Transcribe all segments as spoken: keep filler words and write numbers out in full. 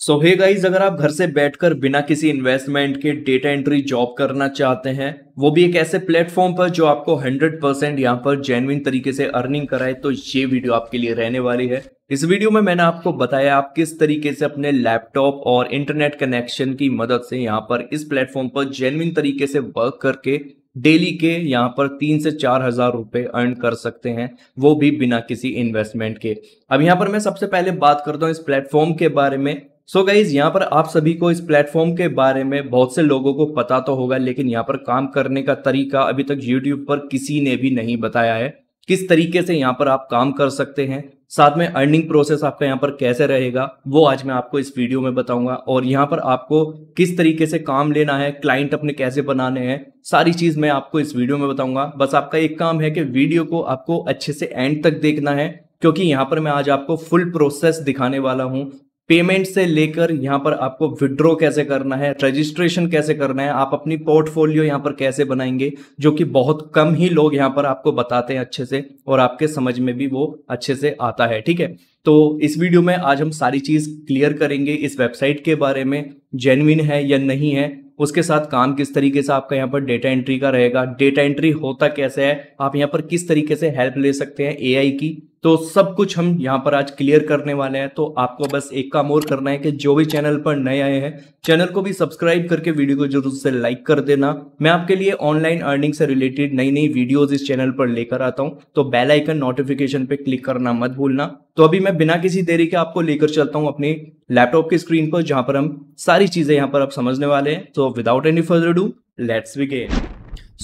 सो hey guys, अगर आप घर से बैठकर बिना किसी इन्वेस्टमेंट के डेटा एंट्री जॉब करना चाहते हैं, वो भी एक ऐसे प्लेटफॉर्म पर जो आपको हंड्रेड परसेंट यहाँ पर जेन्युइन तरीके से अर्निंग कराए, तो ये वीडियो आपके लिए रहने वाली है। इस वीडियो में मैंने आपको बताया आप किस तरीके से अपने लैपटॉप और इंटरनेट कनेक्शन की मदद से यहाँ पर इस प्लेटफॉर्म पर जेन्युइन तरीके से वर्क करके डेली के यहाँ पर तीन से चार हजार रुपए अर्न कर सकते हैं, वो भी बिना किसी इन्वेस्टमेंट के। अब यहाँ पर मैं सबसे पहले बात करता हूँ इस प्लेटफॉर्म के बारे में। सो गाइज, यहाँ पर आप सभी को इस प्लेटफॉर्म के बारे में बहुत से लोगों को पता तो होगा, लेकिन यहाँ पर काम करने का तरीका अभी तक यूट्यूब पर किसी ने भी नहीं बताया है। किस तरीके से यहाँ पर आप काम कर सकते हैं, साथ में अर्निंग प्रोसेस आपका यहाँ पर कैसे रहेगा, वो आज मैं आपको इस वीडियो में बताऊंगा। और यहाँ पर आपको किस तरीके से काम लेना है, क्लाइंट अपने कैसे बनाने हैं, सारी चीज मैं आपको इस वीडियो में बताऊंगा। बस आपका एक काम है कि वीडियो को आपको अच्छे से एंड तक देखना है, क्योंकि यहाँ पर मैं आज आपको फुल प्रोसेस दिखाने वाला हूँ। पेमेंट से लेकर यहाँ पर आपको विड्रॉ कैसे करना है, रजिस्ट्रेशन कैसे करना है, आप अपनी पोर्टफोलियो यहाँ पर कैसे बनाएंगे, जो कि बहुत कम ही लोग यहाँ पर आपको बताते हैं अच्छे से, और आपके समझ में भी वो अच्छे से आता है। ठीक है, तो इस वीडियो में आज हम सारी चीज क्लियर करेंगे इस वेबसाइट के बारे में, जेन्युइन है या नहीं है, उसके साथ काम किस तरीके से आपका यहाँ पर डेटा एंट्री का रहेगा, डेटा एंट्री होता कैसे है, आप यहाँ पर किस तरीके से हेल्प ले सकते हैं एआई की, तो सब कुछ हम यहाँ पर आज क्लियर करने वाले हैं। तो आपको बस एक काम और करना है कि जो भी चैनल पर नए आए हैं, चैनल को भी सब्सक्राइब करके वीडियो को जरूर से लाइक कर देना। मैं आपके लिए ऑनलाइन अर्निंग से रिलेटेड नई नई वीडियोज इस चैनल पर लेकर आता हूँ, तो बेल आइकन नोटिफिकेशन पे क्लिक करना मत भूलना। तो अभी मैं बिना किसी देरी के आपको लेकर चलता हूँ अपने लैपटॉप की स्क्रीन पर, जहाँ पर हम सारी चीजें यहाँ पर आप समझने वाले हैं। तो without any further do, let's begin.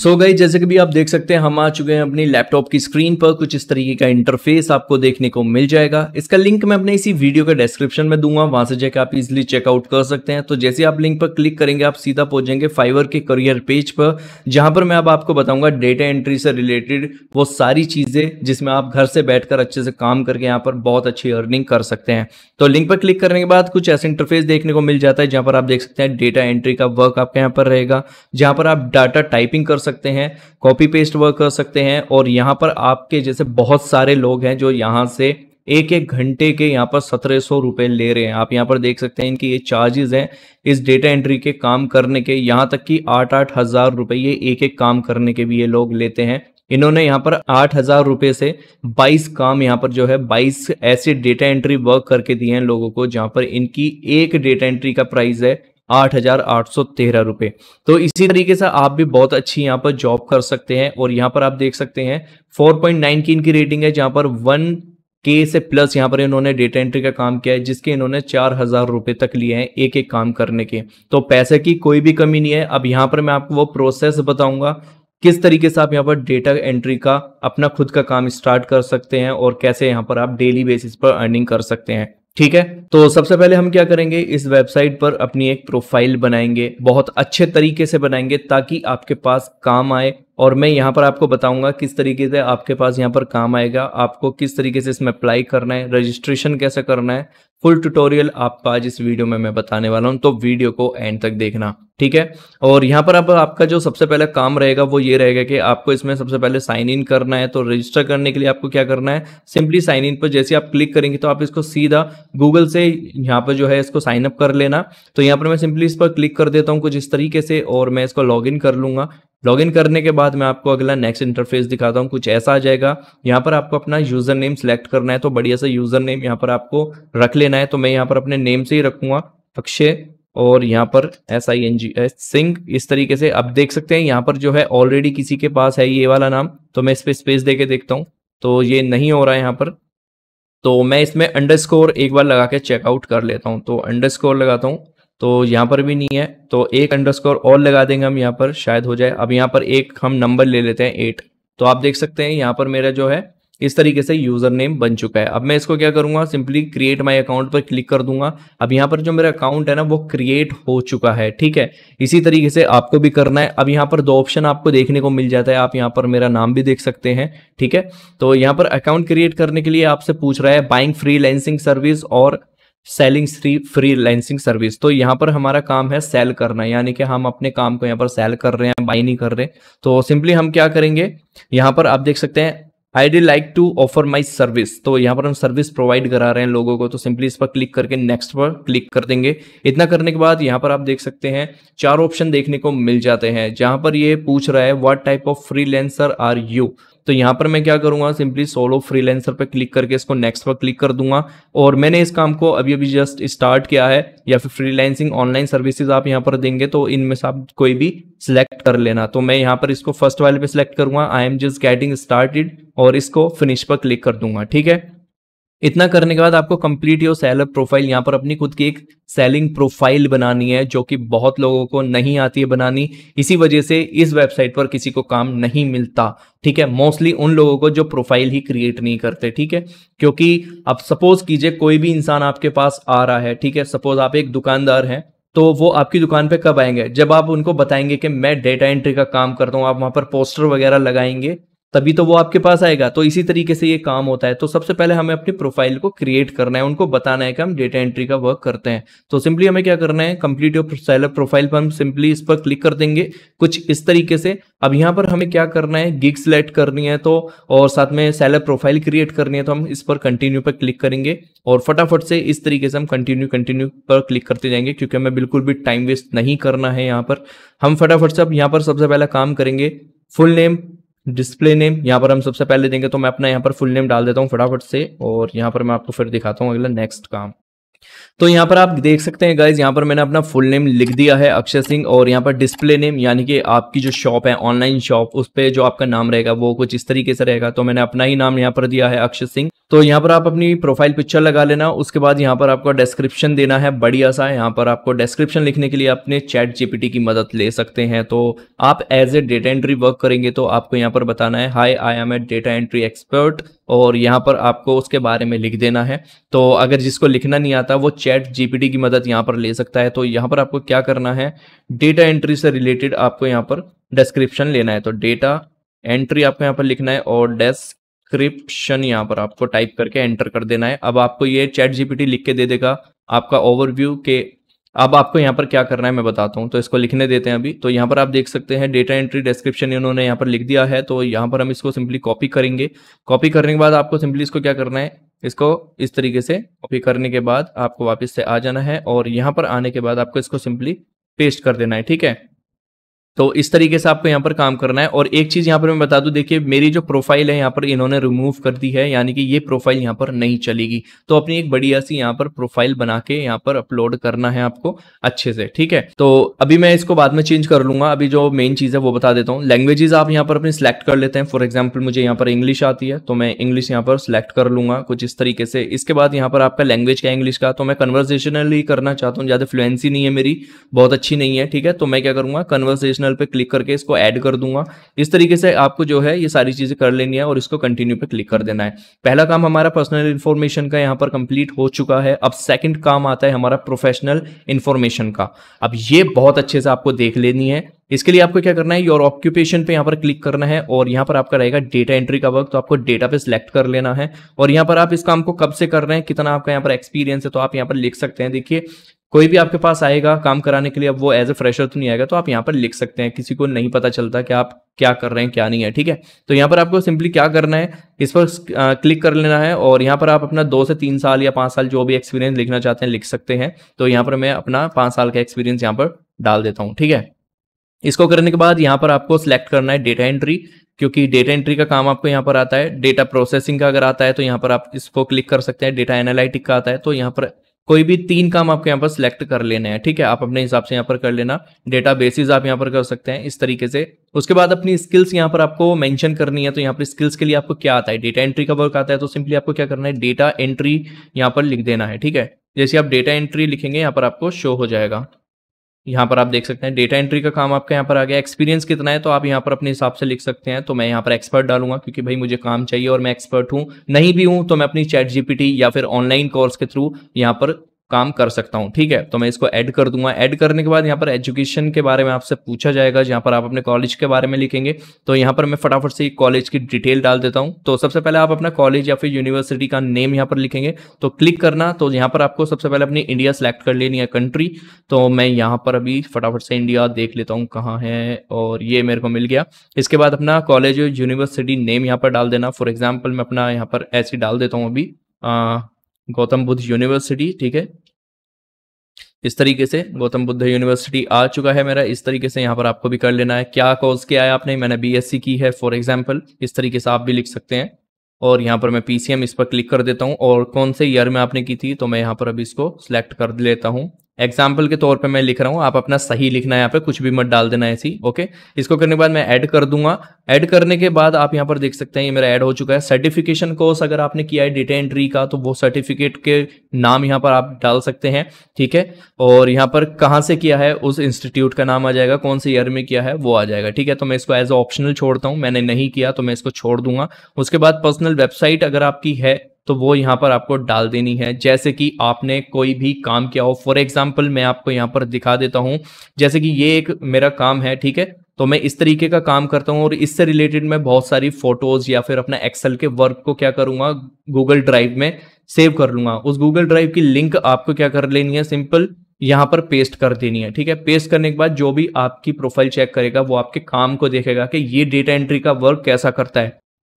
So guys, जैसे कि भी आप देख सकते हैं, हम आ चुके हैं अपनी लैपटॉप की स्क्रीन पर। कुछ इस तरीके का इंटरफेस आपको देखने को मिल जाएगा। इसका लिंक मैं अपने इसी वीडियो के डिस्क्रिप्शन में दूंगा, वहां से जाकर आप इजिली चेकआउट कर सकते हैं। तो जैसे आप लिंक पर क्लिक करेंगे, आप सीधा पहुंचेंगे फाइवर के करियर पेज पर, जहां पर मैं अब आपको बताऊंगा डेटा एंट्री से रिलेटेड वो सारी चीजें जिसमें आप घर से बैठकर अच्छे से काम करके यहाँ पर बहुत अच्छी अर्निंग कर सकते हैं। तो लिंक पर क्लिक करने के बाद कुछ ऐसा इंटरफेस देखने को मिल जाता है, जहां पर आप देख सकते हैं डेटा एंट्री का वर्क आपके यहाँ पर रहेगा, जहां पर आप डाटा टाइपिंग कर सकते हैं, कॉपी पेस्ट वर्क कर सकते हैं। और यहां पर आपके जैसे बहुत सारे लोग हैं जो यहां से एक एक घंटे के यहाँ पर सत्रह सौ रुपए ले रहे हैं। आप यहाँ पर देख सकते हैं इनकी ये चार्जेस हैं इस डेटा एंट्री के काम करने के, यहाँ तक कि आठ आठ हजार रुपए ये एक एक काम करने के भी ये लोग लेते हैं। इन्होंने यहाँ पर आठ हजार रुपए से बाईस काम यहाँ पर जो है बाईस ऐसे डेटा एंट्री वर्क करके दिए हैं लोगों को, जहां पर इनकी एक डेटा एंट्री का प्राइस है आठ हजार आठ सौ तेरह रुपए। तो इसी तरीके से आप भी बहुत अच्छी यहाँ पर जॉब कर सकते हैं। और यहाँ पर आप देख सकते हैं चार पॉइंट नौ की इनकी रेटिंग है, जहां पर वन के से प्लस यहाँ पर इन्होंने डेटा एंट्री का काम किया है, जिसके इन्होंने चार हजार रुपए तक लिए हैं एक एक काम करने के। तो पैसे की कोई भी कमी नहीं है। अब यहाँ पर मैं आपको वो प्रोसेस बताऊंगा किस तरीके से आप यहाँ पर डेटा एंट्री का अपना खुद का काम स्टार्ट कर सकते हैं और कैसे यहाँ पर आप डेली बेसिस पर अर्निंग कर सकते हैं। ठीक है, तो सबसे पहले हम क्या करेंगे, इस वेबसाइट पर अपनी एक प्रोफाइल बनाएंगे, बहुत अच्छे तरीके से बनाएंगे ताकि आपके पास काम आए। और मैं यहाँ पर आपको बताऊंगा किस तरीके से आपके पास यहाँ पर काम आएगा, आपको किस तरीके से इसमें अप्लाई करना है, रजिस्ट्रेशन कैसे करना है, फुल ट्यूटोरियल आपको आज इस वीडियो में मैं बताने वाला हूँ। तो वीडियो को एंड तक देखना, ठीक है। और यहाँ पर अब आप, आपका जो सबसे पहला काम रहेगा वो ये रहेगा कि आपको इसमें सबसे पहले साइन इन करना है। तो रजिस्टर करने के लिए आपको क्या करना है, सिंपली साइन इन पर जैसे आप क्लिक करेंगे तो आप इसको सीधा गूगल से यहाँ पर जो है इसको साइन अप कर लेना। तो यहाँ पर मैं सिंपली इस पर क्लिक कर देता हूँ कुछ इस तरीके से, और मैं इसको लॉग इन कर लूंगा। लॉगिन करने के बाद मैं आपको अगला नेक्स्ट इंटरफेस दिखाता हूँ, कुछ ऐसा आ जाएगा। यहाँ पर आपको अपना यूजर नेम सिलेक्ट करना है, तो बढ़िया सा यूजर नेम यहाँ पर आपको रख लेना है। तो मैं यहाँ पर अपने नेम से ही रखूंगा अक्षय, और यहाँ पर S I N G S Singh, इस तरीके से। आप देख सकते हैं यहाँ पर जो है ऑलरेडी किसी के पास है ये वाला नाम, तो मैं इस पर स्पेस दे के देखता हूँ, तो ये नहीं हो रहा है यहाँ पर। तो मैं इसमें अंडरस्कोर एक बार लगा के चेकआउट कर लेता हूँ, तो अंडरस्कोर लगाता हूँ, तो यहाँ पर भी नहीं है, तो एक अंडरस्कोर और लगा देंगे हम यहाँ पर, शायद हो जाए। अब यहाँ पर एक हम नंबर ले लेते हैं एट। तो आप देख सकते हैं यहाँ पर मेरा जो है इस तरीके से यूजर नेम बन चुका है। अब मैं इसको क्या करूंगा, सिंपली क्रिएट माय अकाउंट पर क्लिक कर दूंगा। अब यहाँ पर जो मेरा अकाउंट है ना वो क्रिएट हो चुका है, ठीक है। इसी तरीके से आपको भी करना है। अब यहाँ पर दो ऑप्शन आपको देखने को मिल जाता है, आप यहाँ पर मेरा नाम भी देख सकते हैं, ठीक है। तो यहाँ पर अकाउंट क्रिएट करने के लिए आपसे पूछ रहा है बाइंग फ्रीलांसिंग सर्विस और सेलिंग फ्रीलांसिंग सर्विस। तो यहाँ पर हमारा काम है सेल करना, यानी कि हम अपने काम को यहाँ पर सेल कर रहे हैं, बाई नहीं कर रहे। तो सिंपली हम क्या करेंगे, यहाँ पर आप देख सकते हैं I'd like to offer my service, तो यहाँ पर हम सर्विस प्रोवाइड करा रहे हैं लोगों को, तो सिंपली इस पर क्लिक करके नेक्स्ट पर क्लिक कर देंगे। इतना करने के बाद यहाँ पर आप देख सकते हैं चार ऑप्शन देखने को मिल जाते हैं, जहाँ पर ये पूछ रहा है what type of freelancer are you. तो यहाँ पर मैं क्या करूंगा, सिंपली सोलो फ्रीलांसर पर क्लिक करके इसको नेक्स्ट पर क्लिक कर दूंगा। और मैंने इस काम को अभी अभी जस्ट स्टार्ट किया है, या फिर फ्रीलांसिंग ऑनलाइन सर्विसेज आप यहाँ पर देंगे तो इनमें से आप कोई भी सिलेक्ट कर लेना। तो मैं यहाँ पर इसको फर्स्ट वाले पे सिलेक्ट करूंगा, I am just getting started, और इसको फिनिश पर क्लिक कर दूंगा। ठीक है, इतना करने के बाद आपको कंप्लीट योर सेलर प्रोफाइल, यहाँ पर अपनी खुद की एक सेलिंग प्रोफाइल बनानी है, जो कि बहुत लोगों को नहीं आती है बनानी। इसी वजह से इस वेबसाइट पर किसी को काम नहीं मिलता। ठीक है, मोस्टली उन लोगों को जो प्रोफाइल ही क्रिएट नहीं करते। ठीक है, क्योंकि अब सपोज कीजिए कोई भी इंसान आपके पास आ रहा है, ठीक है, सपोज आप एक दुकानदार हैं, तो वो आपकी दुकान पे कब आएंगे, जब आप उनको बताएंगे कि मैं डेटा एंट्री का काम करता हूँ, आप वहाँ पर पोस्टर वगैरह लगाएंगे तभी तो वो आपके पास आएगा। तो इसी तरीके से ये काम होता है। तो सबसे पहले हमें अपनी प्रोफाइल को क्रिएट करना है, उनको बताना है कि हम डेटा एंट्री का वर्क करते हैं। तो सिंपली हमें क्या करना है, कंप्लीट योर सेलर प्रोफाइल पर हम सिंपली इस पर क्लिक कर देंगे कुछ इस तरीके से। अब यहाँ पर हमें क्या करना है, गिग सेलेक्ट करनी है तो, और साथ में सेलर प्रोफाइल क्रिएट करनी है, तो हम इस पर कंटिन्यू पर क्लिक करेंगे और फटाफट से इस तरीके से हम कंटिन्यू कंटिन्यू पर क्लिक करते जाएंगे, क्योंकि हमें बिल्कुल भी टाइम वेस्ट नहीं करना है। यहाँ पर हम फटाफट से अब यहाँ पर सबसे पहला काम करेंगे फुल नेम, डिस्प्ले नेम, यहाँ पर हम सबसे पहले देंगे। तो मैं अपना यहाँ पर फुल नेम डाल देता हूँ फटाफट से, और यहाँ पर मैं आपको फिर दिखाता हूँ अगला नेक्स्ट काम। तो यहाँ पर आप देख सकते हैं गाइज, यहाँ पर मैंने अपना फुल नेम लिख दिया है अक्षय सिंह, और यहाँ पर डिस्प्ले नेम यानी कि आपकी जो शॉप है, ऑनलाइन शॉप, उस पर जो आपका नाम रहेगा वो कुछ इस तरीके से रहेगा। तो मैंने अपना ही नाम यहाँ पर दिया है अक्षय सिंह। तो यहाँ पर आप अपनी प्रोफाइल पिक्चर लगा लेना। उसके बाद यहाँ पर आपको डिस्क्रिप्शन देना है बढ़िया सा। यहाँ पर आपको डिस्क्रिप्शन लिखने के लिए अपने चैट जीपीटी की मदद ले सकते हैं। तो आप as a data entry work करेंगे, तो आपको यहाँ पर बताना है hi I am a data entry expert, और यहाँ पर आपको उसके बारे में लिख देना है। तो अगर जिसको लिखना नहीं आता वो चैट जीपीटी की मदद यहाँ पर ले सकता है। तो यहाँ पर आपको क्या करना है, डेटा एंट्री से रिलेटेड आपको यहाँ पर डिस्क्रिप्शन लेना है। तो डेटा एंट्री आपको यहाँ पर लिखना है और डिस्क्रिप्शन यहाँ पर आपको टाइप करके एंटर कर देना है। अब आपको ये चैट जीपीटी लिख के दे देगा आपका ओवरव्यू के। अब आपको यहाँ पर क्या करना है मैं बताता हूँ, तो इसको लिखने देते हैं अभी। तो यहाँ पर आप देख सकते हैं डेटा एंट्री डिस्क्रिप्शन इन्होंने यहाँ पर लिख दिया है। तो यहाँ पर हम इसको सिंपली कॉपी करेंगे। कॉपी करने के बाद आपको सिंपली इसको क्या करना है, इसको इस तरीके से कॉपी करने के बाद आपको वापस से आ जाना है, और यहाँ पर आने के बाद आपको इसको सिंपली पेस्ट कर देना है। ठीक है, तो इस तरीके से आपको यहाँ पर काम करना है। और एक चीज़ यहाँ पर मैं बता दूं, देखिए मेरी जो प्रोफाइल है यहाँ पर इन्होंने रिमूव कर दी है, यानी कि ये प्रोफाइल यहाँ पर नहीं चलेगी। तो अपनी एक बढ़िया सी यहाँ पर प्रोफाइल बना के यहाँ पर अपलोड करना है आपको अच्छे से। ठीक है, तो अभी मैं इसको बाद में चेंज कर लूंगा, अभी जो मेन चीज़ है वो बता देता हूँ। लैंग्वेजेज आप यहाँ पर अपनी सिलेक्ट कर लेते हैं। फॉर एग्जाम्पल मुझे यहाँ पर इंग्लिश आती है, तो मैं इंग्लिश यहाँ पर सिलेक्ट कर लूंगा कुछ इस तरीके से। इसके बाद यहाँ पर आपका लैंग्वेज क्या, इंग्लिश का। तो मैं कन्वर्सेशनली करना चाहता हूँ, ज़्यादा फ्लुएंसी नहीं है मेरी, बहुत अच्छी नहीं है। ठीक है, तो मैं क्या करूँगा, कन्वर्सेशन पे क्लिक करके इसको ऐड कर दूंगा। इस तरीके से आपको जो है ये सारी चीजें कर लेनी है और इसको कंटिन्यू पे क्लिक कर देना है। पहला काम हमारा पर्सनल इंफॉर्मेशन का यहाँ पर कंप्लीट हो चुका है। अब सेकंड काम आता है हमारा प्रोफेशनल इंफॉर्मेशन का। अब ये बहुत अच्छे से आपको देख लेनी है। इसके लिए आपको क्या करना है, योर ऑक्यूपेशन पे यहाँ पर क्लिक करना है, और यहाँ पर आपका रहेगा डेटा एंट्री का वर्क। तो आपको डेटा पे सिलेक्ट कर लेना है, और यहाँ पर आप इस काम को कब से कर रहे हैं, कितना आपका यहाँ पर एक्सपीरियंस है, तो आप यहाँ पर लिख सकते हैं। देखिए कोई भी आपके पास आएगा काम कराने के लिए, अब वो एज ए फ्रेशर तो नहीं आएगा, तो आप यहाँ पर लिख सकते हैं। किसी को नहीं पता चलता कि आप क्या कर रहे हैं क्या नहीं है। ठीक है, तो यहाँ पर आपको सिंपली क्या करना है, इस पर क्लिक कर लेना है, और यहाँ पर आप अपना दो से तीन साल या पाँच साल जो भी एक्सपीरियंस लिखना चाहते हैं लिख सकते हैं। तो यहाँ पर मैं अपना पाँच साल का एक्सपीरियंस यहाँ पर डाल देता हूँ। ठीक है, इसको करने के बाद यहाँ पर आपको सिलेक्ट करना है डेटा एंट्री, क्योंकि डेटा एंट्री का काम आपको यहाँ पर आता है। डेटा प्रोसेसिंग का अगर आता है तो यहाँ पर आप इसको क्लिक कर सकते हैं। डेटा एनालिटिक का आता है, तो यहाँ पर कोई भी तीन काम आपके यहाँ पर सिलेक्ट कर लेने हैं। ठीक है, आप अपने हिसाब से यहाँ पर कर लेना। डेटा बेसिस आप यहाँ पर कर सकते हैं इस तरीके से। उसके बाद अपनी स्किल्स यहाँ पर आपको मेंशन करनी है। तो यहाँ पर स्किल्स के लिए आपको क्या आता है, डेटा एंट्री का वर्क आता है। तो सिंपली आपको क्या करना है, डेटा एंट्री यहाँ पर लिख देना है। ठीक है, जैसे आप डेटा एंट्री लिखेंगे यहाँ पर आपको शो हो जाएगा। यहाँ पर आप देख सकते हैं डेटा एंट्री का काम आपका यहाँ पर आ गया। एक्सपीरियंस कितना है, तो आप यहाँ पर अपने हिसाब से लिख सकते हैं। तो मैं यहाँ पर एक्सपर्ट डालूंगा, क्योंकि भाई मुझे काम चाहिए और मैं एक्सपर्ट हूँ। नहीं भी हूँ तो मैं अपनी चैट जीपीटी या फिर ऑनलाइन कोर्स के थ्रू यहाँ पर काम कर सकता हूं। ठीक है, तो मैं इसको ऐड कर दूंगा। ऐड करने के बाद यहाँ पर एजुकेशन के बारे में आपसे पूछा जाएगा, जहाँ पर आप अपने कॉलेज के बारे में लिखेंगे। तो यहाँ पर मैं फटाफट से कॉलेज की डिटेल डाल देता हूँ। तो सबसे पहले आप अपना कॉलेज या फिर यूनिवर्सिटी का नेम यहाँ पर लिखेंगे, तो क्लिक करना। तो यहाँ पर आपको सबसे पहले अपनी इंडिया सेलेक्ट कर लेनी है, कंट्री। तो मैं यहाँ पर अभी फटाफट से इंडिया देख लेता हूँ कहाँ है, और ये मेरे को मिल गया। इसके बाद अपना कॉलेज और यूनिवर्सिटी नेम यहाँ पर डाल देना। फॉर एग्जाम्पल मैं अपना यहाँ पर ऐसे डाल देता हूँ अभी, गौतम बुद्ध यूनिवर्सिटी। ठीक है, इस तरीके से गौतम बुद्ध यूनिवर्सिटी आ चुका है मेरा। इस तरीके से यहाँ पर आपको भी कर लेना है। क्या कोर्स किया है आपने? मैंने बीएससी की है फॉर एग्जांपल। इस तरीके से आप भी लिख सकते हैं। और यहाँ पर मैं पीसीएम इस पर क्लिक कर देता हूँ। और कौन से ईयर में आपने की थी, तो मैं यहाँ पर अभी इसको सिलेक्ट कर लेता हूँ। एग्जाम्पल के तौर पे मैं लिख रहा हूँ, आप अपना सही लिखना है, यहाँ पे कुछ भी मत डाल देना है ऐसी। ओके, इसको करने के बाद मैं ऐड कर दूंगा। ऐड करने के बाद आप यहाँ पर देख सकते हैं ये मेरा ऐड हो चुका है। सर्टिफिकेशन कोर्स अगर आपने किया है डेटा एंट्री का, तो वो सर्टिफिकेट के नाम यहाँ पर आप डाल सकते हैं। ठीक है, और यहाँ पर कहाँ से किया है उस इंस्टीट्यूट का नाम आ जाएगा, कौन से ईयर में किया है वो आ जाएगा। ठीक है, तो मैं इसको एज ऑप्शनल छोड़ता हूँ, मैंने नहीं किया तो मैं इसको छोड़ दूंगा। उसके बाद पर्सनल वेबसाइट अगर आपकी है तो वो यहाँ पर आपको डाल देनी है, जैसे कि आपने कोई भी काम किया हो। फॉर एग्जाम्पल मैं आपको यहाँ पर दिखा देता हूँ, जैसे कि ये एक मेरा काम है। ठीक है, तो मैं इस तरीके का काम करता हूँ, और इससे रिलेटेड मैं बहुत सारी फोटोज या फिर अपना एक्सेल के वर्क को क्या करूँगा, गूगल ड्राइव में सेव कर लूँगा। उस गूगल ड्राइव की लिंक आपको क्या कर लेनी है, सिंपल यहाँ पर पेस्ट कर देनी है। ठीक है, पेस्ट करने के बाद जो भी आपकी प्रोफाइल चेक करेगा वो आपके काम को देखेगा कि ये डेटा एंट्री का वर्क कैसा करता है,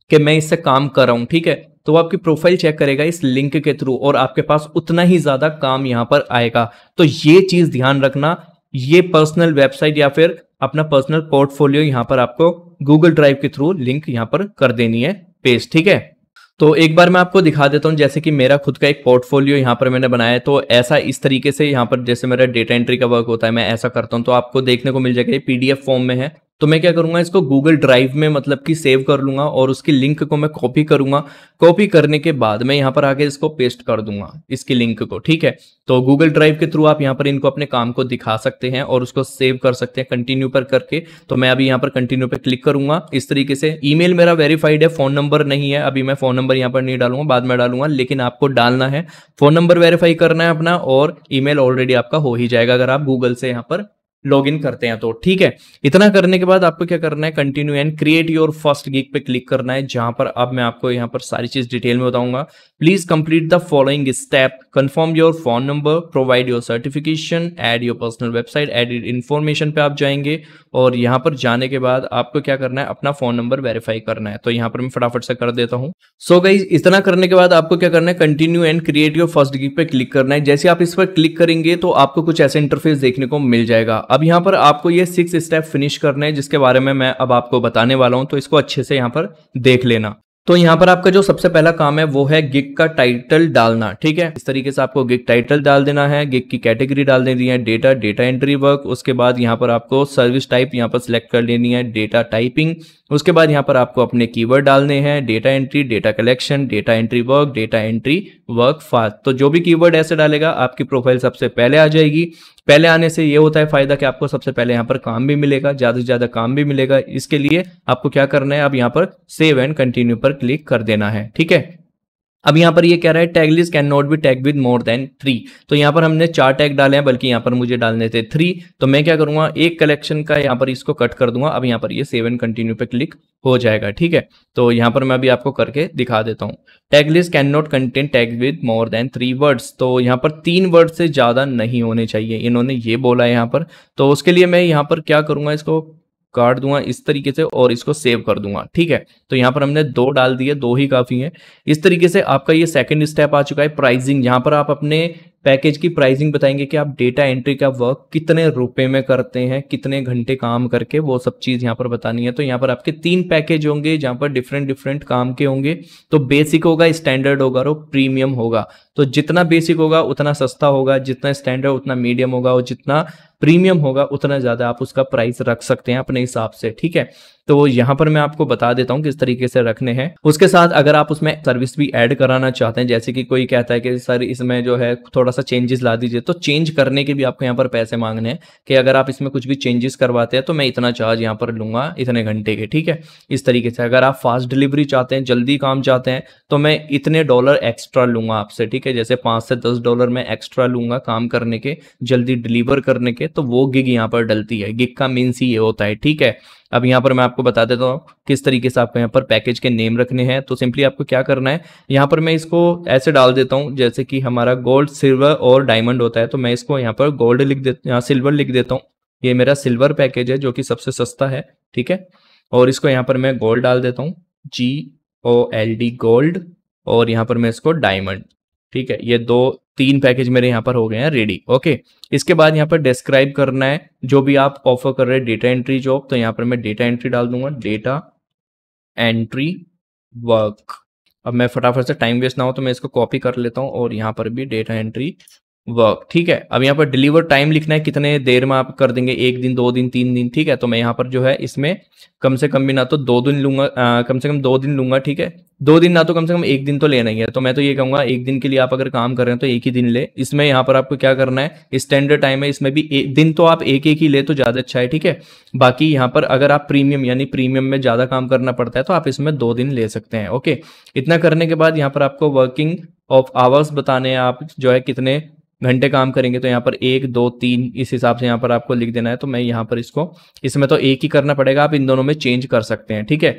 कि मैं इससे काम कर रहा हूँ। ठीक है, तो आपकी प्रोफाइल चेक करेगा इस लिंक के थ्रू, और आपके पास उतना ही ज्यादा काम यहाँ पर आएगा। तो ये चीज ध्यान रखना, ये पर्सनल वेबसाइट या फिर अपना पर्सनल पोर्टफोलियो यहाँ पर आपको गूगल ड्राइव के थ्रू लिंक यहाँ पर कर देनी है पेस्ट। ठीक है, तो एक बार मैं आपको दिखा देता हूँ, जैसे कि मेरा खुद का एक पोर्टफोलियो यहाँ पर मैंने बनाया है। तो ऐसा इस तरीके से यहाँ पर जैसे मेरा डेटा एंट्री का वर्क होता है, मैं ऐसा करता हूँ। तो आपको देखने को मिल जाएगा ये पीडीएफ फॉर्म में है। तो मैं क्या करूंगा, इसको गूगल ड्राइव में मतलब कि सेव कर लूंगा, और उसकी लिंक को मैं कॉपी करूंगा। कॉपी करने के बाद मैं यहाँ पर आके इसको पेस्ट कर दूंगा, इसकी लिंक को। ठीक है, तो गूगल ड्राइव के थ्रू आप यहाँ पर इनको अपने काम को दिखा सकते हैं और उसको सेव कर सकते हैं कंटिन्यू पर करके। तो मैं अभी यहाँ पर कंटिन्यू पर क्लिक करूंगा। इस तरीके से ईमेल मेरा वेरीफाइड है, फोन नंबर नहीं है। अभी मैं फोन नंबर यहाँ पर नहीं डालूंगा, बाद में डालूंगा, लेकिन आपको डालना है। फोन नंबर वेरीफाई करना है अपना, और ईमेल ऑलरेडी आपका हो ही जाएगा अगर आप गूगल से यहाँ पर लॉग इन करते हैं तो। ठीक है, इतना करने के बाद आपको क्या करना है, continue and create your first gig पे क्लिक करना है, जहां पर अब मैं आपको यहां पर सारी चीज डिटेल में बताऊंगा। Please complete the following step, confirm your phone number, provide your certification, add your personal website, edit information पे आप जाएंगे, और यहाँ पर जाने के बाद आपको क्या करना है, अपना फोन नंबर वेरीफाई करना है। तो यहाँ पर मैं फटाफट से कर देता हूँ। सो गाइस, इतना करने के बाद आपको क्या करना है, continue and create your first gig पे क्लिक करना है। जैसे आप इस पर क्लिक करेंगे तो आपको कुछ ऐसे इंटरफेस देखने को मिल जाएगा। अब यहाँ पर आपको ये सिक्स स्टेप फिनिश करने हैं, जिसके बारे में मैं अब आपको बताने वाला हूं, तो इसको अच्छे से यहाँ पर देख लेना। तो यहाँ पर आपका जो सबसे पहला काम है वो है गिग का टाइटल डालना। ठीक है, इस तरीके से आपको गिग टाइटल डाल देना है, गिग की कैटेगरी डाल देनी है, डेटा डेटा एंट्री वर्क। उसके बाद यहाँ पर आपको सर्विस टाइप यहाँ पर सिलेक्ट कर लेनी है, डेटा टाइपिंग। उसके बाद यहाँ पर आपको अपने कीवर्ड डालने हैं, data entry, data collection, data entry work, data entry work fast. तो जो भी कीवर्ड ऐसे डालेगा आपकी प्रोफाइल सबसे पहले आ जाएगी। पहले आने से ये होता है फायदा कि आपको सबसे पहले यहाँ पर काम भी मिलेगा, ज्यादा से ज्यादा काम भी मिलेगा। इसके लिए आपको क्या करना है, अब यहाँ पर सेव एंड कंटिन्यू पर क्लिक कर देना है। ठीक है, अब यहाँ पर ये कह रहा है tag list can not be tag with more than three. तो यहाँ पर हमने चार टैग डाले हैं, बल्कि यहाँ पर मुझे डालने थे थ्री। तो मैं क्या करूंगा, एक कलेक्शन का यहाँ पर इसको कट कर दूंगा। अब यहाँ पर ये सेव एंड कंटिन्यू पे क्लिक हो जाएगा। ठीक है, तो यहाँ पर मैं अभी आपको करके दिखा देता हूँ। Tag list can not contain tag with more than three words. तो यहाँ पर तीन वर्ड से ज्यादा नहीं होने चाहिए, इन्होंने ये बोला है यहाँ पर। तो उसके लिए मैं यहाँ पर क्या करूंगा, इसको काट दूंगा इस तरीके से, और इसको सेव कर दूंगा। ठीक है, तो यहाँ पर हमने दो डाल दिए, दो ही काफी है। इस तरीके से आपका ये सेकंड स्टेप आ चुका है, प्राइसिंग। यहाँ पर आप अपने पैकेज की प्राइसिंग बताएंगे कि आप डेटा एंट्री का वर्क कितने रुपए में करते हैं, कितने घंटे काम करके, वो सब चीज यहाँ पर बतानी है। तो यहाँ पर आपके तीन पैकेज होंगे जहाँ पर डिफरेंट डिफरेंट काम के होंगे। तो बेसिक होगा, स्टैंडर्ड होगा और प्रीमियम होगा। तो जितना बेसिक होगा उतना सस्ता होगा, जितना स्टैंडर्ड उतना मीडियम होगा, और जितना प्रीमियम होगा उतना ज्यादा आप उसका प्राइस रख सकते हैं अपने हिसाब से। ठीक है, तो यहाँ पर मैं आपको बता देता हूँ किस तरीके से रखने हैं। उसके साथ अगर आप उसमें सर्विस भी ऐड कराना चाहते हैं, जैसे कि कोई कहता है कि सर इसमें जो है थोड़ा सा चेंजेस ला दीजिए, तो चेंज करने के भी आपको यहाँ पर पैसे मांगने हैं कि अगर आप इसमें कुछ भी चेंजेस करवाते हैं तो मैं इतना चार्ज यहाँ पर लूंगा इतने घंटे के। ठीक है, इस तरीके से अगर आप फास्ट डिलीवरी चाहते हैं, जल्दी काम चाहते हैं, तो मैं इतने डॉलर एक्स्ट्रा लूंगा आपसे। ठीक है, के जैसे पाँच से दस डॉलर मैं एक्स्ट्रा लूंगा काम करने के, जल्दी डिलीवर करने के, तो वो गिग यहाँ पर डलती है। गिग का मीन्स ही ये होता है, ठीक है। अब यहाँ पर मैं आपको बता देता हूँ किस तरीके से आपको यहाँ पर पैकेज के नेम रखने हैं। तो सिंपली आपको क्या करना है, यहाँ पर मैं इसको ऐसे डाल देता हूँ जैसे कि हमारा गोल्ड, सिल्वर और डायमंड होता है, तो मैं इसको यहाँ पर गोल्ड लिख देता हूँ, सिल्वर लिख देता हूँ। ये मेरा सिल्वर पैकेज है जो कि सबसे सस्ता है, ठीक है। और इसको यहाँ पर मैं गोल्ड डाल देता हूँ, G O L D gold, और यहाँ पर मैं इसको डायमंड, ठीक है। ये दो तीन पैकेज मेरे यहाँ पर हो गए हैं रेडी, ओके। इसके बाद यहाँ पर डिस्क्राइब करना है जो भी आप ऑफर कर रहे हैं, डेटा एंट्री जॉब, तो यहाँ पर मैं डेटा एंट्री डाल दूंगा, डेटा एंट्री वर्क। अब मैं फटाफट से, टाइम वेस्ट ना हो तो मैं इसको कॉपी कर लेता हूँ और यहाँ पर भी डेटा एंट्री वर्क, ठीक है। अब यहाँ पर डिलीवर टाइम लिखना है, कितने देर में आप कर देंगे, एक दिन, दो दिन, तीन दिन, ठीक है। तो मैं यहाँ पर जो है इसमें कम से कम भी ना तो दो दिन लूंगा, आ, कम से कम दो दिन लूंगा, ठीक है। दो दिन ना तो कम से कम एक दिन तो लेना ही है, तो मैं तो ये कहूँगा एक दिन के लिए आप अगर काम कर रहे हैं तो एक ही दिन ले। इसमें यहाँ पर आपको क्या करना है, स्टैंडर्ड टाइम है, इसमें भी एक दिन तो आप एक एक ही ले तो ज़्यादा अच्छा है, ठीक है। बाकी यहाँ पर अगर आप प्रीमियम यानी प्रीमियम में ज़्यादा काम करना पड़ता है तो आप इसमें दो दिन ले सकते हैं, ओके। इतना करने के बाद यहाँ पर आपको वर्किंग ऑफ आवर्स बताने हैं, आप जो है कितने घंटे काम करेंगे, तो यहाँ पर एक, दो, तीन, इस हिसाब से यहाँ पर आपको लिख देना है। तो मैं यहाँ पर इसको, इसमें तो एक ही करना पड़ेगा, आप इन दोनों में चेंज कर सकते हैं, ठीक है।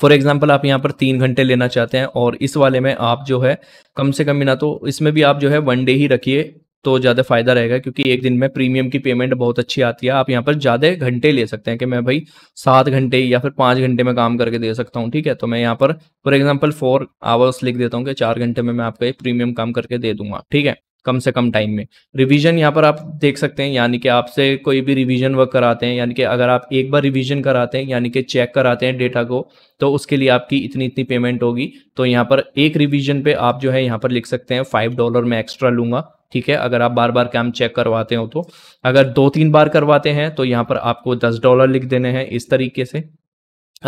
फॉर एग्जाम्पल आप यहाँ पर तीन घंटे लेना चाहते हैं और इस वाले में आप जो है कम से कम ना तो इसमें भी आप जो है वन डे ही रखिए तो ज़्यादा फायदा रहेगा, क्योंकि एक दिन में प्रीमियम की पेमेंट बहुत अच्छी आती है। आप यहाँ पर ज़्यादा घंटे ले सकते हैं कि मैं भाई सात घंटे या फिर पाँच घंटे में काम करके दे सकता हूँ, ठीक है। तो मैं यहाँ पर फॉर एग्जाम्पल फोर आवर्स लिख देता हूँ कि चार घंटे में मैं आपका ये प्रीमियम काम करके दे दूंगा, ठीक है, कम से कम टाइम में। रिवीजन यहाँ पर आप देख सकते हैं, यानी कि आपसे कोई भी रिवीजन वर्क कराते हैं, यानी कि अगर आप एक बार रिवीजन कराते हैं यानी कि चेक कराते हैं डेटा को, तो उसके लिए आपकी इतनी इतनी पेमेंट होगी। तो यहाँ पर एक रिवीजन पे आप जो है यहाँ पर लिख सकते हैं फाइव डॉलर मैं एक्स्ट्रा लूँगा, ठीक है, अगर आप बार बार काम चेक करवाते हो तो। अगर दो तीन बार करवाते हैं तो यहाँ पर आपको दस डॉलर लिख देने हैं इस तरीके से।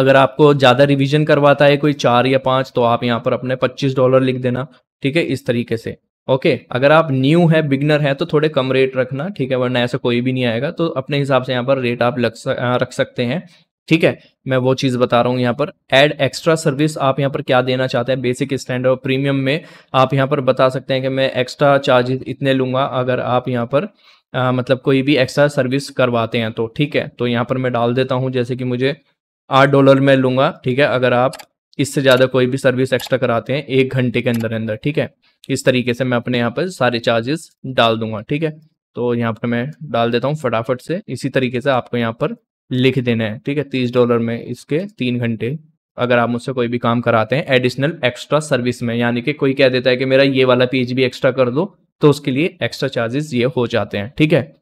अगर आपको ज़्यादा रिवीजन करवाता है कोई चार या पाँच तो आप यहाँ पर अपने पच्चीस डॉलर लिख देना, ठीक है, इस तरीके से, ओके okay, अगर आप न्यू है, बिगनर है तो थोड़े कम रेट रखना, ठीक है, वरना ऐसा कोई भी नहीं आएगा। तो अपने हिसाब से यहाँ पर रेट आप लग सक, रख सकते हैं, ठीक है। मैं वो चीज़ बता रहा हूँ यहाँ पर। ऐड एक्स्ट्रा सर्विस, आप यहाँ पर क्या देना चाहते हैं, बेसिक, स्टैंडर्ड और प्रीमियम में आप यहाँ पर बता सकते हैं कि मैं एक्स्ट्रा चार्जेस इतने लूँगा अगर आप यहाँ पर आ, मतलब कोई भी एक्स्ट्रा सर्विस करवाते हैं तो, ठीक है। तो यहाँ पर मैं डाल देता हूँ जैसे कि मुझे आठ डॉलर में लूँगा, ठीक है, अगर आप इससे ज़्यादा कोई भी सर्विस एक्स्ट्रा कराते हैं एक घंटे के अंदर अंदर, ठीक है। इस तरीके से मैं अपने यहाँ पर सारे चार्जेस डाल दूंगा, ठीक है। तो यहाँ पर मैं डाल देता हूँ फटाफट से, इसी तरीके से आपको यहाँ पर लिख देना है, ठीक है। तीस डॉलर में इसके तीन घंटे अगर आप मुझसे कोई भी काम कराते हैं एडिशनल एक्स्ट्रा सर्विस में, यानी कि कोई कह देता है कि मेरा ये वाला पेज भी एक्स्ट्रा कर दो तो उसके लिए एक्स्ट्रा चार्जेस ये हो जाते हैं, ठीक है।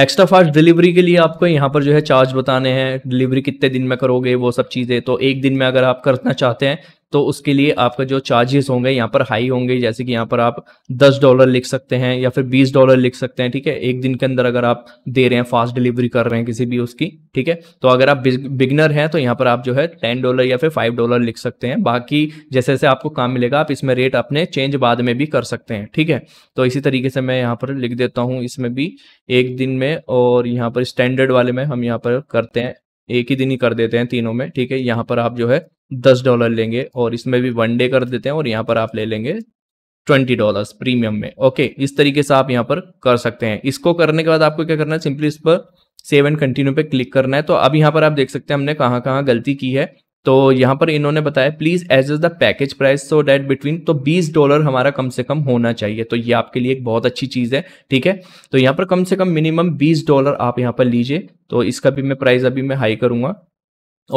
एक्स्ट्रा फास्ट डिलीवरी के लिए आपको यहाँ पर जो है चार्ज बताने हैं, डिलीवरी कितने दिन में करोगे, वो सब चीज़ें। तो एक दिन में अगर आप करना चाहते हैं तो उसके लिए आपका जो चार्जेस होंगे यहाँ पर हाई होंगे, जैसे कि यहाँ पर आप दस डॉलर लिख सकते हैं या फिर बीस डॉलर लिख सकते हैं, ठीक है। एक दिन के अंदर अगर आप दे रहे हैं, फास्ट डिलीवरी कर रहे हैं किसी भी उसकी, ठीक है। तो अगर आप बिगनर हैं तो यहाँ पर आप जो है टेन डॉलर या फिर फाइव डॉलर लिख सकते हैं। बाकी जैसे जैसे आपको काम मिलेगा आप इसमें रेट अपने चेंज बाद में भी कर सकते हैं, ठीक है। तो इसी तरीके से मैं यहाँ पर लिख देता हूँ इसमें भी एक दिन में, और यहाँ पर स्टैंडर्ड वाले में हम यहाँ पर करते हैं एक ही दिन ही कर देते हैं तीनों में, ठीक है। यहाँ पर आप जो है दस डॉलर लेंगे और इसमें भी वन डे कर देते हैं, और यहाँ पर आप ले लेंगे ट्वेंटी डॉलर्स प्रीमियम में, ओके। इस तरीके से आप यहाँ पर कर सकते हैं। इसको करने के बाद आपको क्या करना है, सिंपली इस पर सेव एंड कंटिन्यू पे क्लिक करना है। तो अब यहाँ पर आप देख सकते हैं हमने कहाँ कहाँ गलती की है। तो यहाँ पर इन्होंने बताया please adjust the package price so that between, तो बीस डॉलर हमारा कम से कम होना चाहिए। तो ये आपके लिए एक बहुत अच्छी चीज़ है, ठीक है। तो यहाँ पर कम से कम मिनिमम बीस डॉलर आप यहाँ पर लीजिए। तो इसका भी मैं प्राइस अभी मैं हाई करूँगा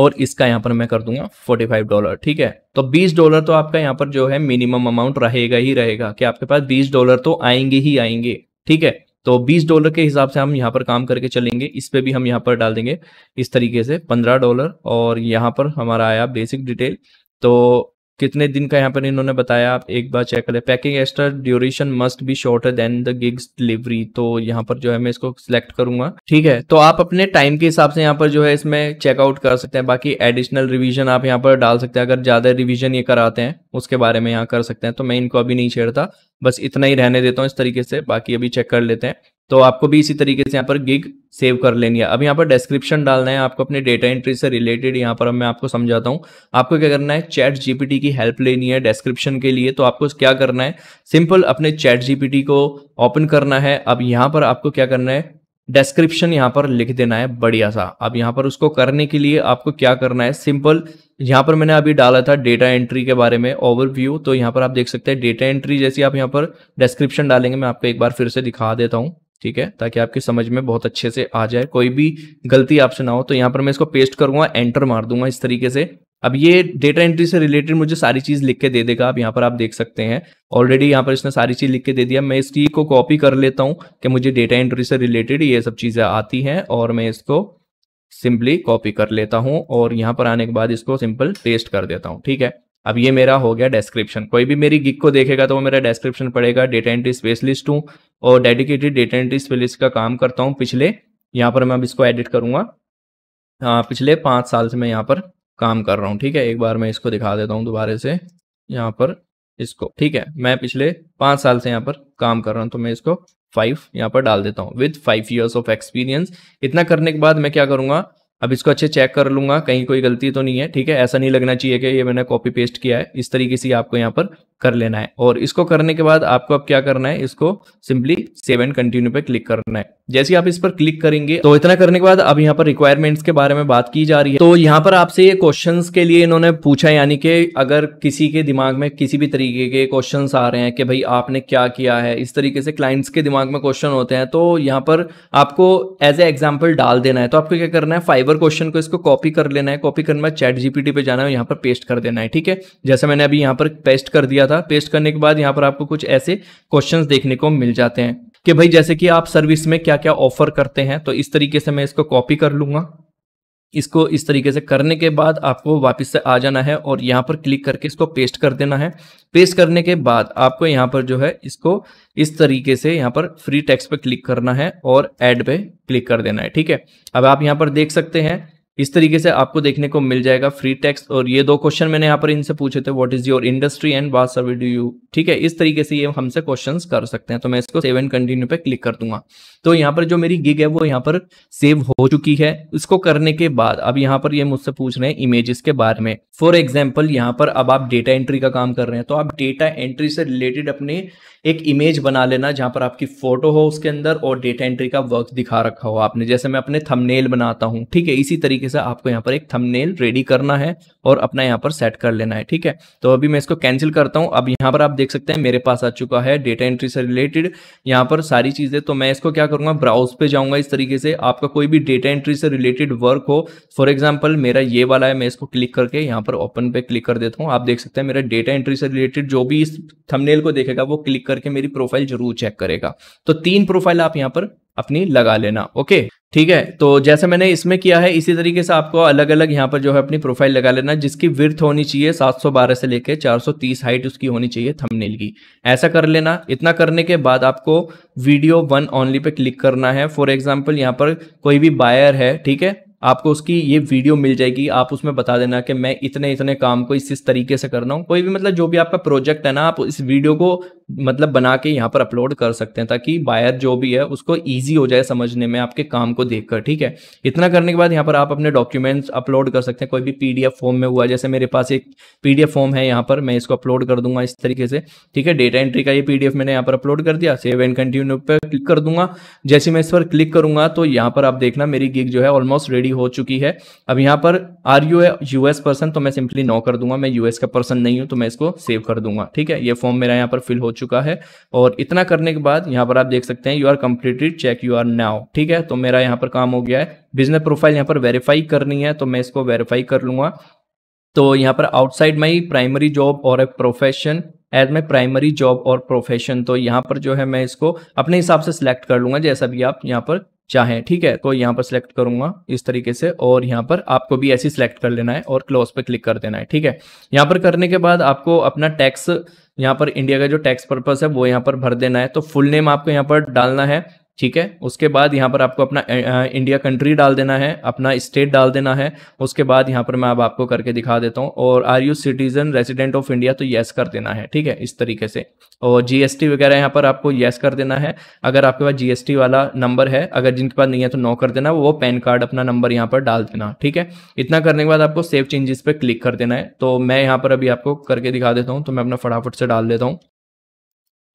और इसका यहाँ पर मैं कर दूंगा पैंतालीस डॉलर, ठीक है। तो बीस डॉलर तो आपका यहाँ पर जो है मिनिमम अमाउंट रहेगा ही रहेगा कि आपके पास बीस डॉलर तो आएंगे ही आएंगे, ठीक है। तो बीस डॉलर के हिसाब से हम यहाँ पर काम करके चलेंगे। इस पे भी हम यहाँ पर डाल देंगे इस तरीके से पंद्रह डॉलर, और यहाँ पर हमारा आया बेसिक डिटेल। तो कितने दिन का यहाँ पर इन्होंने बताया, आप एक बार चेक करें। Packing extra duration must be shorter than the gig's delivery, तो यहाँ पर जो है मैं इसको सिलेक्ट करूंगा, ठीक है। तो आप अपने टाइम के हिसाब से यहाँ पर जो है इसमें चेकआउट कर सकते हैं। बाकी एडिशनल रिवीजन आप यहाँ पर डाल सकते हैं, अगर ज़्यादा रिवीजन ये कराते हैं उसके बारे में यहाँ कर सकते हैं। तो मैं इनको अभी नहीं छेड़ता, बस इतना ही रहने देता हूँ इस तरीके से। बाकी अभी चेक कर लेते हैं। तो आपको भी इसी तरीके से यहाँ पर गिग सेव कर लेनी है। अब यहाँ पर डिस्क्रिप्शन डालना है आपको अपने डेटा एंट्री से रिलेटेड। यहाँ पर अब मैं आपको समझाता हूँ आपको क्या करना है। चैट जीपीटी की हेल्प लेनी है डिस्क्रिप्शन के लिए। तो आपको क्या करना है, सिंपल अपने चैट जीपीटी को ओपन करना है। अब यहाँ पर आपको क्या करना है, डिस्क्रिप्शन यहाँ पर लिख देना है बढ़िया सा। अब यहाँ पर उसको करने के लिए आपको क्या करना है, सिंपल यहाँ पर मैंने अभी डाला था डेटा एंट्री के बारे में ओवरव्यू। तो यहाँ पर आप देख सकते हैं डेटा एंट्री जैसी आप यहाँ पर डिस्क्रिप्शन डालेंगे। मैं आपको एक बार फिर से दिखा देता हूँ, ठीक है, ताकि आपकी समझ में बहुत अच्छे से आ जाए, कोई भी गलती आपसे ना हो। तो यहाँ पर मैं इसको पेस्ट करूंगा, एंटर मार दूंगा इस तरीके से। अब ये डेटा एंट्री से रिलेटेड मुझे सारी चीज लिख के दे देगा। अब यहाँ पर आप देख सकते हैं ऑलरेडी यहाँ पर इसने सारी चीज लिख के दे दिया। मैं इसकी को कॉपी कर लेता हूँ कि मुझे डेटा एंट्री से रिलेटेड ये सब चीजें आती हैं, और मैं इसको सिंपली कॉपी कर लेता हूँ और यहाँ पर आने के बाद इसको सिंपल पेस्ट कर देता हूँ। ठीक है, अब ये मेरा हो गया डिस्क्रिप्शन। कोई भी मेरी गिग को देखेगा तो वो मेरा डिस्क्रिप्शन पड़ेगा। डेटा एंट्री स्पेशलिस्ट हूँ और डेडिकेटेड डेटा एंट्री स्पेशलिस्ट का काम करता हूँ पिछले, यहाँ पर मैं अब इसको एडिट करूँगा, पिछले पाँच साल से मैं यहाँ पर काम कर रहा हूँ। ठीक है, एक बार मैं इसको दिखा देता हूँ दोबारा से, यहाँ पर इसको, ठीक है, मैं पिछले पाँच साल से यहाँ पर काम कर रहा हूँ। तो मैं इसको फाइव यहाँ पर डाल देता हूँ, with five years of experience. इतना करने के बाद मैं क्या करूँगा, अब इसको अच्छे चेक कर लूंगा कहीं कोई गलती तो नहीं है। ठीक है, ऐसा नहीं लगना चाहिए कि ये मैंने कॉपी पेस्ट किया है। इस तरीके से आपको यहाँ पर कर लेना है। और इसको करने के बाद आपको अब क्या करना है, इसको सिंपली सेव एंड कंटिन्यू पे क्लिक करना है। जैसे ही आप इस पर क्लिक करेंगे, तो इतना करने के बाद अब यहाँ पर रिक्वायरमेंट्स के बारे में बात की जा रही है। तो यहाँ पर आपसे ये क्वेश्चन के लिए इन्होंने पूछा, यानी कि अगर किसी के दिमाग में किसी भी तरीके के क्वेश्चन आ रहे हैं कि भाई आपने क्या किया है, इस तरीके से क्लाइंट्स के दिमाग में क्वेश्चन होते हैं, तो यहाँ पर आपको एज ए एग्जाम्पल डाल देना है। तो आपको क्या करना है, फाइवर क्वेश्चन को इसको कॉपी कर लेना है। कॉपी करने के बाद चैट जीपीटी पे जाना है, यहाँ पर पेस्ट कर देना है। ठीक है, जैसे मैंने अभी यहाँ पर पेस्ट कर दिया था। पेस्ट करने के बाद यहाँ पर आपको कुछ ऐसे क्वेश्चंस देखने को मिल जाते हैं कि भाई जैसे कि आप सर्विस में क्या क्या ऑफर करते हैं। तो इस तरीके से मैं इसको कॉपी कर लूंगा। इसको इस तरीके से करने के बाद आपको वापस से आ जाना है और यहाँ पर क्लिक करके इसको पेस्ट कर देना है। पेस्ट करने के बाद आपको यहाँ पर जो है इसको इस तरीके से यहाँ पर फ्री टेक्स्ट पर क्लिक करना है और ऐड पे क्लिक कर देना है। ठीक है, अब आप यहाँ पर देख सकते हैं इस तरीके से आपको देखने को मिल जाएगा फ्री टेक्स्ट। और ये दो क्वेश्चन मैंने यहाँ पर इनसे पूछे थे, what is your industry and what service do you. ठीक है, इस तरीके से ये हमसे क्वेश्चंस कर सकते हैं। तो मैं इसको सेव एंड कंटिन्यू पे क्लिक कर दूंगा। तो यहाँ पर जो मेरी गिग है वो यहाँ पर सेव हो चुकी है। इसको करने के बाद अब यहाँ पर ये मुझसे पूछ रहे हैं इमेजेस के बारे में। फॉर एग्जाम्पल यहाँ पर अब आप डेटा एंट्री का काम कर रहे हैं, तो आप डेटा एंट्री से रिलेटेड अपने एक इमेज बना लेना जहाँ पर आपकी फोटो हो उसके अंदर और डेटा एंट्री का वर्क दिखा रखा हो आपने। जैसे मैं अपने थंबनेल बनाता हूँ, ठीक है, इसी तरीके से आपको यहाँ पर एक थंबनेल रेडी करना है और अपना यहाँ पर सेट कर लेना है। ठीक है, तो अभी मैं इसको कैंसिल करता हूं। अब यहाँ पर आप देख सकते हैं मेरे पास आ चुका है डेटा एंट्री से रिलेटेड यहाँ पर सारी चीजें। तो मैं इसको क्या करूंगा, ब्राउज पे जाऊंगा। इस तरीके से आपका कोई भी डेटा एंट्री से रिलेटेड वर्क हो, फॉर एग्जाम्पल मेरा ये वाला है, मैं इसको क्लिक करके यहाँ पर ओपन पे क्लिक कर देता हूँ। आप देख सकते हैं मेरा डेटा एंट्री से रिलेटेड जो भी इस थंबनेल को देखेगा वो क्लिक करके मेरी प्रोफाइल जरूर चेक करेगा। तो तीन प्रोफाइल आप यहाँ पर अपनी लगा लेना। ओके, ठीक है, तो जैसे मैंने इसमें किया है इसी तरीके से आपको अलग अलग यहाँ पर जो है अपनी प्रोफाइल लगा लेना, जिसकी विड्थ होनी चाहिए सात सौ बारह से लेके चार सौ तीस हाइट उसकी होनी चाहिए थंबनेल की। ऐसा कर लेना। इतना करने के बाद आपको वीडियो वन ओनली पे क्लिक करना है। फॉर एग्जांपल यहाँ पर कोई भी बायर है, ठीक है, आपको उसकी ये वीडियो मिल जाएगी। आप उसमें बता देना कि मैं इतने इतने काम को इस इस तरीके से करना हूँ। कोई भी मतलब जो भी आपका प्रोजेक्ट है ना, आप इस वीडियो को मतलब बना के यहाँ पर अपलोड कर सकते हैं ताकि बायर जो भी है उसको इजी हो जाए समझने में आपके काम को देखकर। ठीक है, इतना करने के बाद यहाँ पर आप अपने डॉक्यूमेंट्स अपलोड कर सकते हैं कोई भी पीडीएफ फॉर्म में हुआ। जैसे मेरे पास एक पीडीएफ फॉर्म है, यहाँ पर मैं इसको अपलोड कर दूंगा इस तरीके से। ठीक है, डेटा एंट्री का ये पीडीएफ मैंने यहाँ पर अपलोड कर दिया। सेव एंड कंटिन्यू पर क्लिक कर दूंगा। जैसे मैं इस पर क्लिक करूंगा तो यहाँ पर आप देखना मेरी गिग जो है ऑलमोस्ट रेडी हो चुकी है। अब यहाँ पर आर यू यूएस पर्सन, तो मैं सिंपली नो कर दूंगा, मैं यूएस का पर्सन नहीं हूं, तो मैं इसको सेव कर दूंगा। ठीक है, ये फॉर्म मेरा यहाँ पर फिल हो चुका है। और इतना करने के बाद यहाँ पर आप देख सकते हैं you are completed check you are now. ठीक है, तो मेरा यहाँ पर काम हो गया है। बिजनेस प्रोफाइल यहाँ पर वेरीफाई करनी है, तो मैं इसको वेरीफाई कर लूंगा। तो यहाँ पर आउटसाइड माई प्राइमरी जॉब और a profession as my primary job और प्रोफेशन, तो यहाँ पर जो है मैं इसको अपने हिसाब से सिलेक्ट कर लूंगा जैसा भी आप यहाँ पर चाहें। ठीक है, तो यहाँ पर सिलेक्ट करूंगा इस तरीके से और यहाँ पर आपको भी ऐसे सिलेक्ट कर लेना है और क्लोज पे क्लिक कर देना है। ठीक है, यहाँ पर करने के बाद आपको अपना टैक्स यहाँ पर इंडिया का जो टैक्स पर्पस है वो यहाँ पर भर देना है। तो फुल नेम आपको यहाँ पर डालना है, ठीक है। उसके बाद यहाँ पर आपको अपना इंडिया कंट्री डाल देना है, अपना स्टेट डाल देना है। उसके बाद यहाँ पर मैं अब आपको करके दिखा देता हूँ। और are you citizen resident of India, तो येस कर देना है, ठीक है, इस तरीके से। और जीएसटी वगैरह यहाँ पर आपको येस कर देना है अगर आपके पास जीएसटी वाला नंबर है। अगर जिनके पास नहीं है तो नो कर देना। वो पैन कार्ड अपना नंबर यहाँ पर डाल देना, ठीक है। इतना करने के बाद आपको सेव चेंजेस पर क्लिक कर देना है। तो मैं यहाँ पर अभी आपको करके दिखा देता हूँ, तो मैं अपना फटाफट से डाल देता हूँ,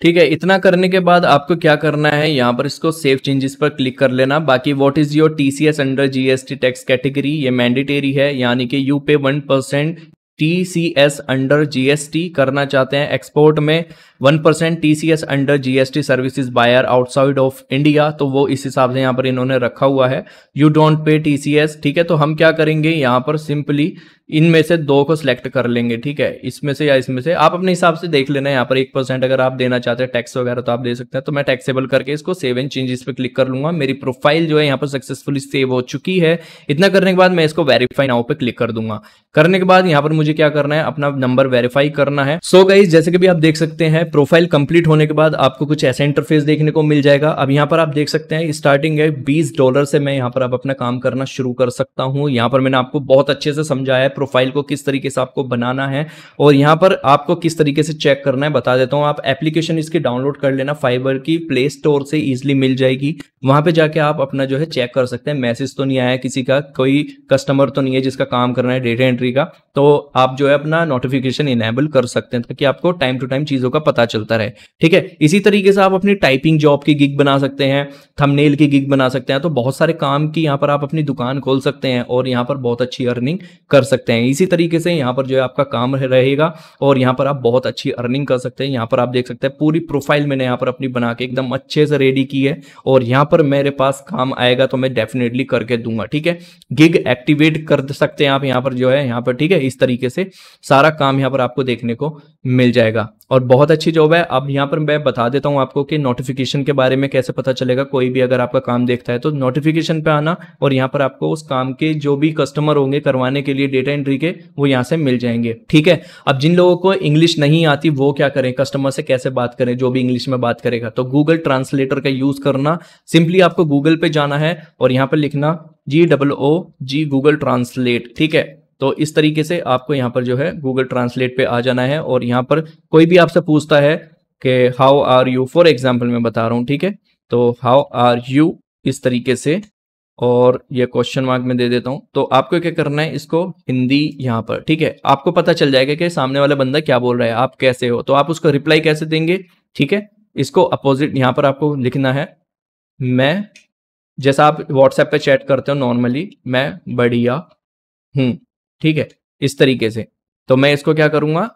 ठीक है। इतना करने के बाद आपको क्या करना है, यहाँ पर इसको सेव चेंजेस पर क्लिक कर लेना। बाकी what is your TCS under GST tax category, ये मैंडेटरी है, यानी कि you pay one percent TCS under GST करना चाहते हैं। एक्सपोर्ट में one percent TCS under GST services buyer outside of India, तो वो इस हिसाब से यहाँ पर इन्होंने रखा हुआ है। यू डोंट पे टीसीएस, ठीक है। तो हम क्या करेंगे, यहाँ पर सिंपली इनमें से दो को सिलेक्ट कर लेंगे, ठीक है, इसमें से या इसमें से, आप अपने हिसाब से देख लेना। यहाँ पर एक परसेंट अगर आप देना चाहते हैं टैक्स वगैरह तो आप दे सकते हैं। तो मैं टैक्सेबल करके इसको सेव एंड चेंजेस पे क्लिक कर लूंगा। मेरी प्रोफाइल जो है यहाँ पर सक्सेसफुली सेव हो चुकी है। इतना करने के बाद मैं इसको वेरीफाई नाउ पे क्लिक कर दूंगा। करने के बाद यहाँ पर मुझे क्या करना है, अपना नंबर वेरीफाई करना है। सो गाइस, जैसे कि आप देख सकते हैं, प्रोफाइल कंप्लीट होने के बाद आपको कुछ ऐसा इंटरफेस देखने को मिल जाएगा। अब यहाँ पर आप देख सकते हैं स्टार्टिंग है बीस डॉलर से। मैं यहाँ पर आप अपना काम करना शुरू कर सकता हूँ। यहाँ पर मैंने आपको बहुत अच्छे से समझाया है प्रोफाइल को किस तरीके से आपको बनाना है और यहाँ पर आपको किस तरीके से चेक करना है, बता देता हूँ। आप एप्लीकेशन इसकी डाउनलोड कर लेना, फाइबर की प्ले स्टोर से इजिली मिल जाएगी। वहां पे जाके आप अपना जो है चेक कर सकते हैं। मैसेज तो नहीं आया किसी का, कोई कस्टमर तो नहीं है जिसका काम करना है डेटा एंट्री का, तो आप जो है अपना नोटिफिकेशन इनेबल कर सकते हैं ताकि आपको टाइम टू टाइम चीजों का पता चलता रहे, ठीक है। इसी तरीके से आप अपनी टाइपिंग जॉब की गिग बना सकते हैं, थंबनेल की गिग बना सकते हैं, तो बहुत सारे काम की यहाँ पर आप अपनी दुकान खोल सकते हैं और यहाँ पर बहुत अच्छी अर्निंग कर सकते हैं। इसी तरीके से यहाँ पर जो है आपका काम रहेगा और यहाँ पर आप बहुत अच्छी अर्निंग कर सकते हैं। यहाँ पर आप देख सकते हैं पूरी प्रोफाइल मैंने यहाँ पर अपनी बना के एकदम अच्छे से रेडी की है और यहाँ पर मेरे पास काम आएगा तो मैं डेफिनेटली करके दूंगा, ठीक है। गिग एक्टिवेट कर सकते हैं आप यहाँ पर जो है यहाँ पर, ठीक है। इस तरीके से सारा काम यहाँ पर आपको देखने को मिल जाएगा और बहुत अच्छी जॉब है। अब यहाँ पर मैं बता देता हूँ आपको कि नोटिफिकेशन के बारे में कैसे पता चलेगा। कोई भी अगर आपका काम देखता है तो नोटिफिकेशन पे आना और यहाँ पर आपको उस काम के जो भी कस्टमर होंगे करवाने के लिए डेटा एंट्री के, वो यहाँ से मिल जाएंगे, ठीक है। अब जिन लोगों को इंग्लिश नहीं आती वो क्या करें, कस्टमर से कैसे बात करें, जो भी इंग्लिश में बात करेगा तो गूगल ट्रांसलेटर का यूज करना। सिंपली आपको गूगल पे जाना है और यहाँ पर लिखना G double O G Google translate, ठीक है। तो इस तरीके से आपको यहाँ पर जो है गूगल ट्रांसलेट पे आ जाना है और यहाँ पर कोई भी आपसे पूछता है कि how are you, for example मैं बता रहा हूँ, ठीक है। तो हाउ आर यू इस तरीके से, और ये क्वेश्चन मार्क में दे देता हूँ। तो आपको क्या करना है, इसको हिंदी यहाँ पर, ठीक है, आपको पता चल जाएगा कि सामने वाला बंदा क्या बोल रहा है, आप कैसे हो, तो आप उसको रिप्लाई कैसे देंगे, ठीक है। इसको अपोजिट यहाँ पर आपको लिखना है, मैं जैसा आप व्हाट्सएप पे चैट करते हो नॉर्मली, मैं बढ़िया हूँ, ठीक है, इस तरीके से। तो मैं इसको क्या करूंगा,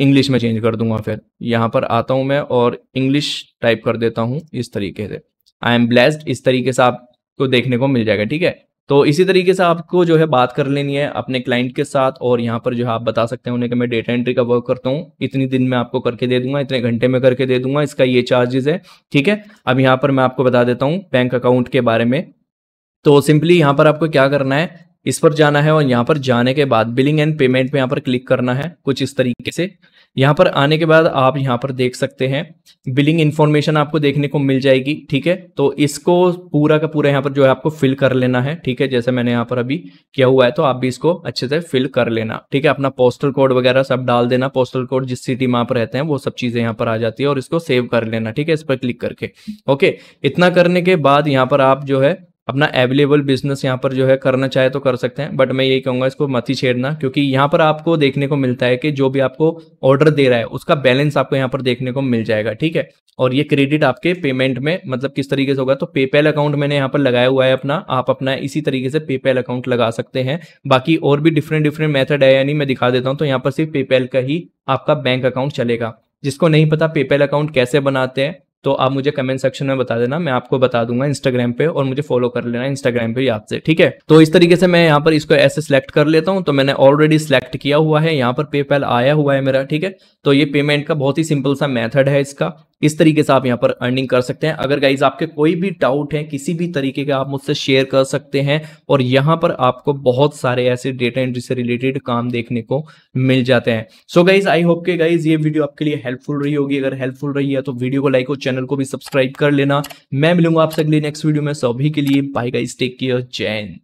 इंग्लिश में चेंज कर दूंगा। फिर यहाँ पर आता हूं मैं और इंग्लिश टाइप कर देता हूं इस तरीके से, आई एम ब्लेस्ड, इस तरीके से आपको देखने को मिल जाएगा, ठीक है। तो इसी तरीके से आपको जो है बात कर लेनी है अपने क्लाइंट के साथ और यहाँ पर जो है आप बता सकते हैं उन्हें कि मैं डेटा एंट्री का वर्क करता हूँ, इतनी दिन में आपको करके दे दूंगा, इतने घंटे में करके दे दूंगा, इसका ये चार्जेस है, ठीक है। अब यहाँ पर मैं आपको बता देता हूँ बैंक अकाउंट के बारे में। तो सिंपली यहाँ पर आपको क्या करना है, इस पर जाना है और यहाँ पर जाने के बाद बिलिंग एंड पेमेंट पे यहाँ पर क्लिक करना है कुछ इस तरीके से। यहाँ पर आने के बाद आप यहाँ पर देख सकते हैं बिलिंग इन्फॉर्मेशन आपको देखने को मिल जाएगी, ठीक है। तो इसको पूरा का पूरा यहाँ पर जो है आपको फिल कर लेना है, ठीक है, जैसे मैंने यहाँ पर अभी किया हुआ है। तो आप भी इसको अच्छे से फिल कर लेना, ठीक है। अपना पोस्टल कोड वगैरह सब डाल देना, पोस्टल कोड जिस सिटी में आप रहते हैं वो सब चीज़ें यहाँ पर आ जाती है और इसको सेव कर लेना, ठीक है, इस पर क्लिक करके, ओके। इतना करने के बाद यहाँ पर आप जो है अपना अवेलेबल बिजनेस यहाँ पर जो है करना चाहे तो कर सकते हैं, बट मैं यही कहूँगा इसको मत ही छेड़ना, क्योंकि यहाँ पर आपको देखने को मिलता है कि जो भी आपको ऑर्डर दे रहा है उसका बैलेंस आपको यहाँ पर देखने को मिल जाएगा, ठीक है। और ये क्रेडिट आपके पेमेंट में मतलब किस तरीके से होगा, तो पेपैल अकाउंट मैंने यहाँ पर लगाया हुआ है अपना, आप अपना इसी तरीके से पेपैल अकाउंट लगा सकते हैं। बाकी और भी डिफरेंट डिफरेंट मेथड है, यानी मैं दिखा देता हूँ। तो यहाँ पर सिर्फ पेपैल का ही आपका बैंक अकाउंट चलेगा। जिसको नहीं पता पेपैल अकाउंट कैसे बनाते हैं तो आप मुझे कमेंट सेक्शन में बता देना, मैं आपको बता दूंगा इंस्टाग्राम पे, और मुझे फॉलो कर लेना इंस्टाग्राम पे याद से, ठीक है। तो इस तरीके से मैं यहाँ पर इसको ऐसे सिलेक्ट कर लेता हूँ। तो मैंने ऑलरेडी सिलेक्ट किया हुआ है, यहाँ पर पेपैल आया हुआ है मेरा, ठीक है। तो ये पेमेंट का बहुत ही सिंपल सा मेथड है इसका। इस तरीके से आप यहाँ पर अर्निंग कर सकते हैं। अगर गाइज आपके कोई भी डाउट है किसी भी तरीके का, आप मुझसे शेयर कर सकते हैं और यहाँ पर आपको बहुत सारे ऐसे डेटा एंट्री से रिलेटेड काम देखने को मिल जाते हैं। सो गाइज आई होप के गाइज ये वीडियो आपके लिए हेल्पफुल रही होगी। अगर हेल्पफुल रही है तो वीडियो को लाइक और चैनल को भी सब्सक्राइब कर लेना। मैं मिलूंगा आपसे अगले नेक्स्ट वीडियो में। सभी के लिए बाय गाइज, टेक केयर, जय हिंद।